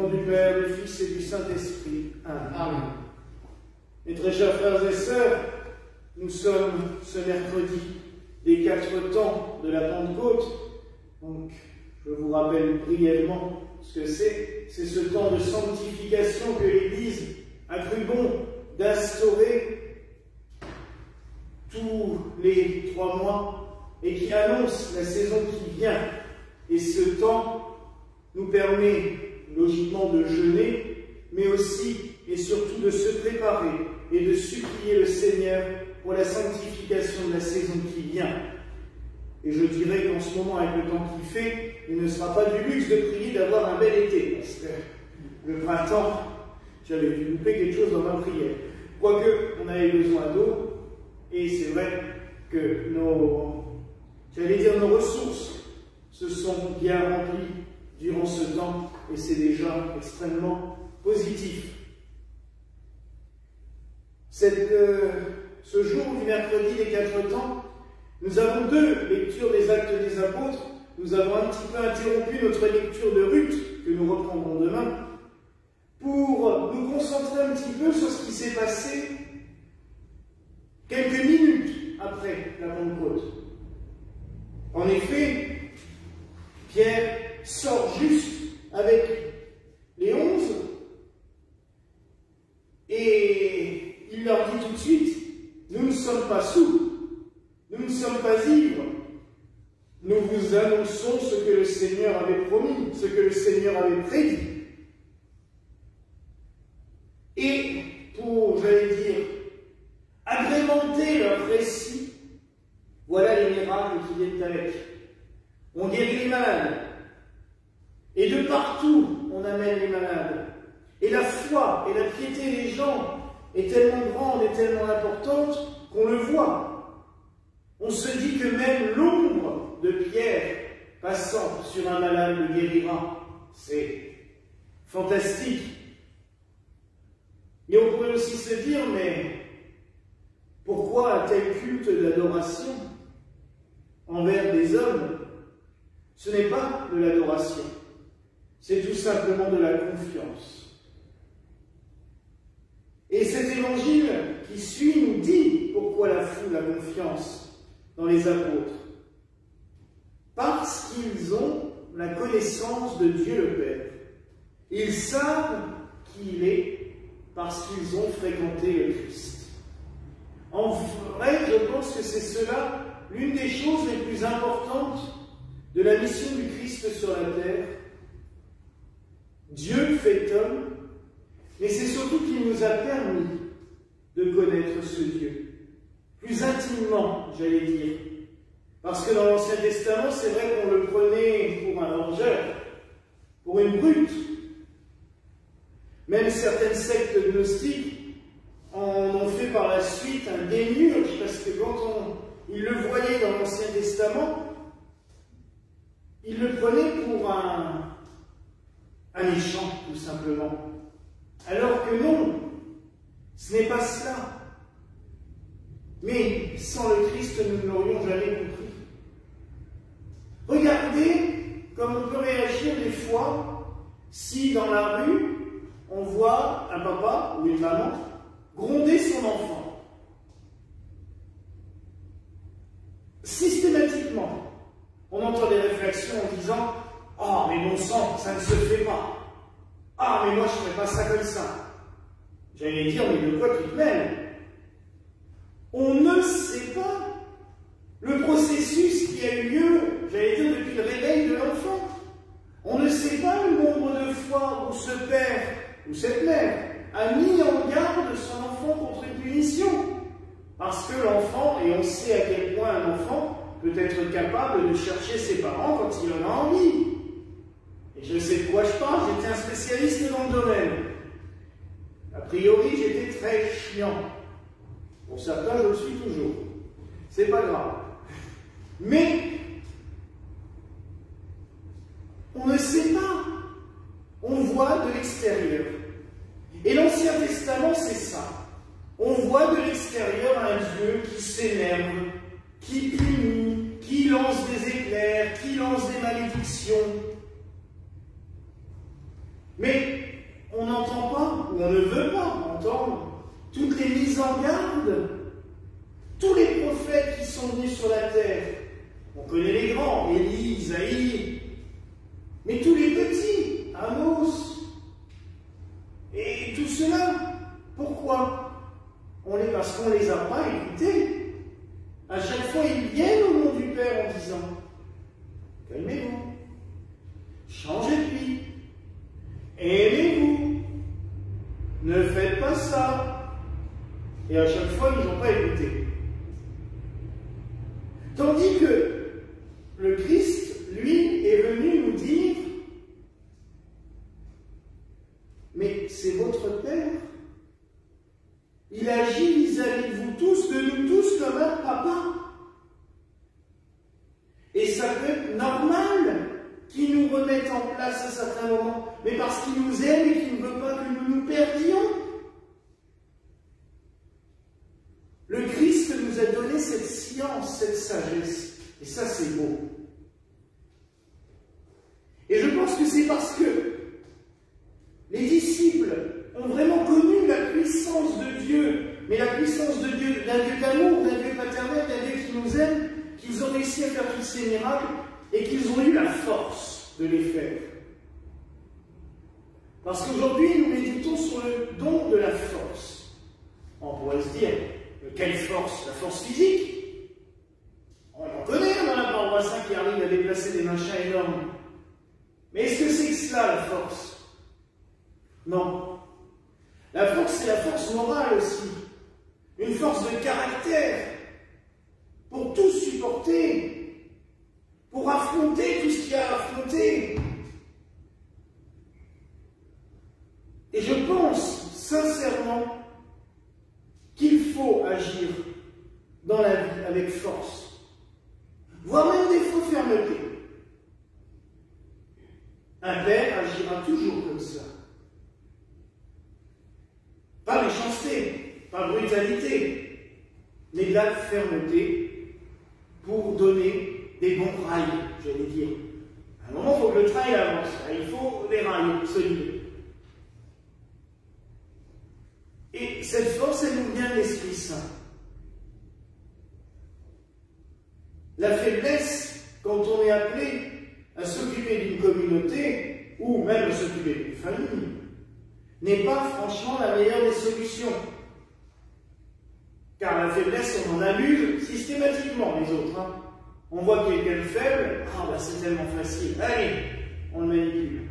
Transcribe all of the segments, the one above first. nom du Père, du Fils et du Saint-Esprit. Amen. Mes très chers frères et sœurs, nous sommes ce mercredi des 4 temps de la Pentecôte. Donc, je vous rappelle brièvement ce que c'est. C'est ce temps de sanctification que l'Église a cru bon d'instaurer tous les 3 mois et qui annonce la saison qui vient. Et ce temps nous permet logiquement de jeûner, mais aussi et surtout de se préparer et de supplier le Seigneur pour la sanctification de la saison qui vient. Et je dirais qu'en ce moment, avec le temps qu'il fait, il ne sera pas du luxe de prier d'avoir un bel été, parce que le printemps, j'avais dû louper quelque chose dans ma prière. Quoique, on avait besoin d'eau, et c'est vrai que nos ressources se sont bien remplies durant ce temps, et c'est déjà extrêmement positif. Ce jour du mercredi des 4 temps, nous avons 2 lectures des Actes des Apôtres. Nous avons un petit peu interrompu notre lecture de Ruth, que nous reprendrons demain, pour nous concentrer un petit peu sur ce qui s'est passé quelques minutes après la Pentecôte. En effet, Pierre sort juste avec les 11 et il leur dit tout de suite: nous ne sommes pas sourds, nous ne sommes pas ivres, nous vous annonçons ce que le Seigneur avait promis, ce que le Seigneur avait prédit. Et pour, j'allais dire, agrémenter leur récit, voilà les miracles qui viennent avec. On guérit les malades, et de partout on amène les malades. Et la foi et la piété des gens est tellement grande et tellement importante qu'on le voit. On se dit que même l'ombre de Pierre passant sur un malade le guérira. C'est fantastique. Et on pourrait aussi se dire, mais pourquoi un tel culte d'adoration envers des hommes? Ce n'est pas de l'adoration, c'est tout simplement de la confiance. Et cet évangile qui suit nous dit pourquoi la foule a confiance dans les apôtres, parce qu'ils ont la connaissance de Dieu le Père. Ils savent qui il est parce qu'ils ont fréquenté le Christ. En vrai, je pense que c'est cela l'une des choses les plus importantes de la mission du Christ sur la terre. Dieu fait homme, mais c'est surtout qu'il nous a permis de connaître ce Dieu plus intimement, j'allais dire. Parce que dans l'Ancien Testament, c'est vrai qu'on le prenait pour un vengeur, pour une brute. Même certaines sectes gnostiques en ont fait par la suite un démiurge, parce que quand ils le voyaient dans l'Ancien Testament, ils le prenaient pour un méchant, tout simplement. Alors que non, ce n'est pas cela. Mais sans le Christ, nous ne l'aurions jamais compris. Regardez comme on peut réagir des fois si dans la rue, on voit un papa ou une maman gronder son enfant. Systématiquement, on entend des réflexions en disant « Ah, mais bon sang, ça ne se fait pas. Ah, mais moi, je ne ferai pas ça comme ça. » J'allais dire « Mais de quoi tu te mêles ?» On ne sait pas le processus qui a eu lieu, j'allais dire, depuis le réveil de l'enfant. On ne sait pas le nombre de fois où ce père ou cette mère a mis en garde son enfant contre une punition. Parce que l'enfant, et on sait à quel point un enfant peut être capable de chercher ses parents quand il en a envie. Et je sais de quoi je parle, j'étais un spécialiste dans le domaine. A priori, j'étais très chiant. Pour certains, je le suis toujours. C'est pas grave. Mais on ne sait pas. On voit de l'extérieur. Et l'Ancien Testament, c'est ça. On voit de l'extérieur un Dieu qui s'énerve, qui punit, qui lance des éclairs, qui lance des malédictions. Mais on n'entend pas, ou on ne veut pas entendre toutes les mises en garde. Tous les prophètes qui sont venus sur la terre, on connaît les grands, Élie, Isaïe, mais tous les petits, Amos, et tout cela, pourquoi? Parce qu'on ne les a pas écoutés. À chaque fois, ils viennent au nom du Père en disant « Calmez-vous, changez de vie, aimez-vous, ne faites pas ça. » Et à chaque fois, ils n'ont pas écouté. Tandis que le Christ, lui, est venu nous dire « Mais c'est votre Père. Il agit vis-à-vis de vous tous, de nous tous, comme un papa. » Et ça peut être normal qu'il nous remette en place à certains moments, mais parce qu'il nous aime et qu'il ne veut pas que nous nous perdions. Le Christ nous a donné cette science, cette sagesse. Et ça, c'est beau. Et je pense que c'est parce que les disciples ont vraiment connu la puissance de Dieu, mais la puissance de Dieu, d'un Dieu d'amour, d'un Dieu paternel, d'un Dieu qui nous aime, qu'ils ont réussi à faire tous ces miracles et qu'ils ont eu la force de les faire. Parce qu'aujourd'hui, nous méditons sur le don de la force. On pourrait se dire, quelle force? La force physique? On en connaît, on en a un bassin qui arrive à déplacer des machins énormes. Mais est-ce que c'est cela, la force? Non. La force, c'est la force morale aussi. Une force de caractère. Pour tout supporter. Pour affronter tout ce qu'il y a à affronter. Et je pense, sincèrement, qu'il faut agir dans la vie avec force. Voire même des fois fermeté. Un père agira toujours comme ça. Pas méchanceté, pas brutalité, mais de la fermeté pour donner des bons rails, j'allais dire. À un moment, il faut que le trail avance, il faut des rails solides. Et cette force, elle nous vient de l'Esprit Saint. La faiblesse, quand on est appelé à s'occuper d'une communauté, ou même à s'occuper d'une famille, n'est pas franchement la meilleure des solutions. Car la faiblesse, on en abuse systématiquement les autres. Hein. On voit quelqu'un de faible, ah bah c'est tellement facile, allez, on le manipule.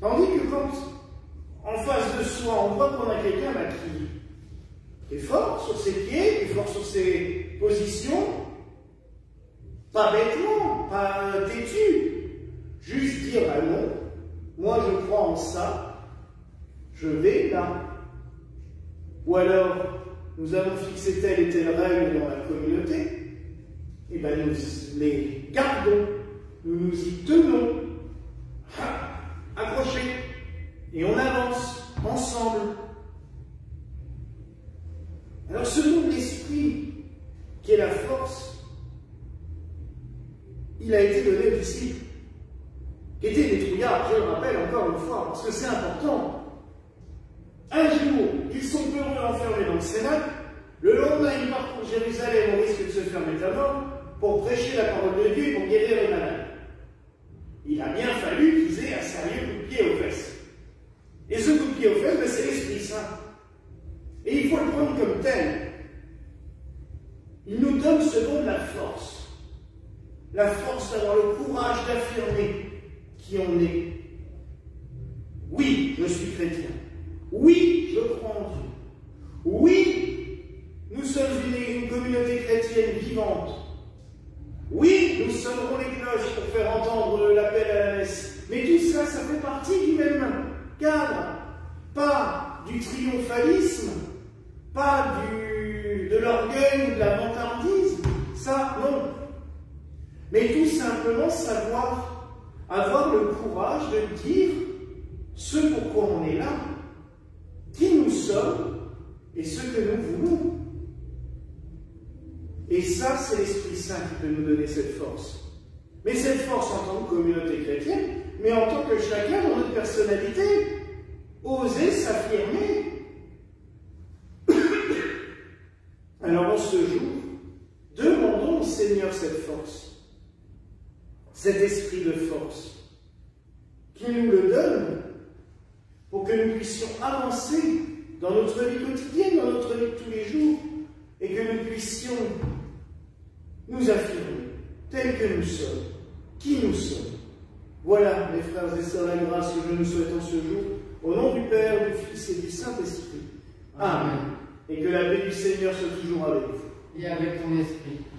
Tandis que quand en face de soi, on voit qu'on a quelqu'un qui est fort sur ses pieds, qui est fort sur ses positions, pas bêtement, pas têtu, juste dire ah non, moi je crois en ça, je vais là. Ou alors, nous avons fixé telle et telle règle dans la communauté, et bien nous les gardons, nous nous y tenons, accrochés, et on avance ensemble. Alors ce don de l'esprit, qui est la force, il a été donné aux disciples, qui étaient des trouillards, je le rappelle encore une fois, parce que c'est important. Un jour, ils sont heureux enfermés dans le Sénat, le lendemain, ils partent pour Jérusalem au risque de se faire mettre à mort pour prêcher la parole de Dieu et pour guérir les malades. Il a bien fallu qu'ils aient un sérieux coup de pied aux fesses. Et ce coup de pied aux fesses, ben, c'est l'Esprit Saint. Et il faut le prendre comme tel. Il nous donne ce don de la force. La force d'avoir le courage d'affirmer qui on est. Oui, je suis chrétien. Oui, je crois en Dieu. Oui, nous sommes une communauté chrétienne vivante. Oui, nous sonnerons les cloches pour faire entendre l'appel à la messe. Mais tout ça, ça fait partie du même cadre. Pas du triomphalisme, pas de l'orgueil ou de la vantardise. Ça, non. Mais tout simplement savoir, avoir le courage de dire ce pourquoi on est là, qui nous sommes et ce que nous voulons. Et ça, c'est l'Esprit Saint qui peut nous donner cette force. Mais cette force en tant que communauté chrétienne, mais en tant que chacun dans notre personnalité, oser s'affirmer. Alors en ce jour, demandons au Seigneur cette force, cet esprit de force, qu'il nous le donne pour que nous puissions avancer dans notre vie quotidienne, dans notre vie de tous les jours, et que nous puissions nous affirmer tels que nous sommes, qui nous sommes. Voilà, mes frères et sœurs, la grâce que je nous souhaite en ce jour, au nom du Père, du Fils et du Saint-Esprit. Amen. Et que la paix du Seigneur soit toujours avec vous. Et avec ton esprit.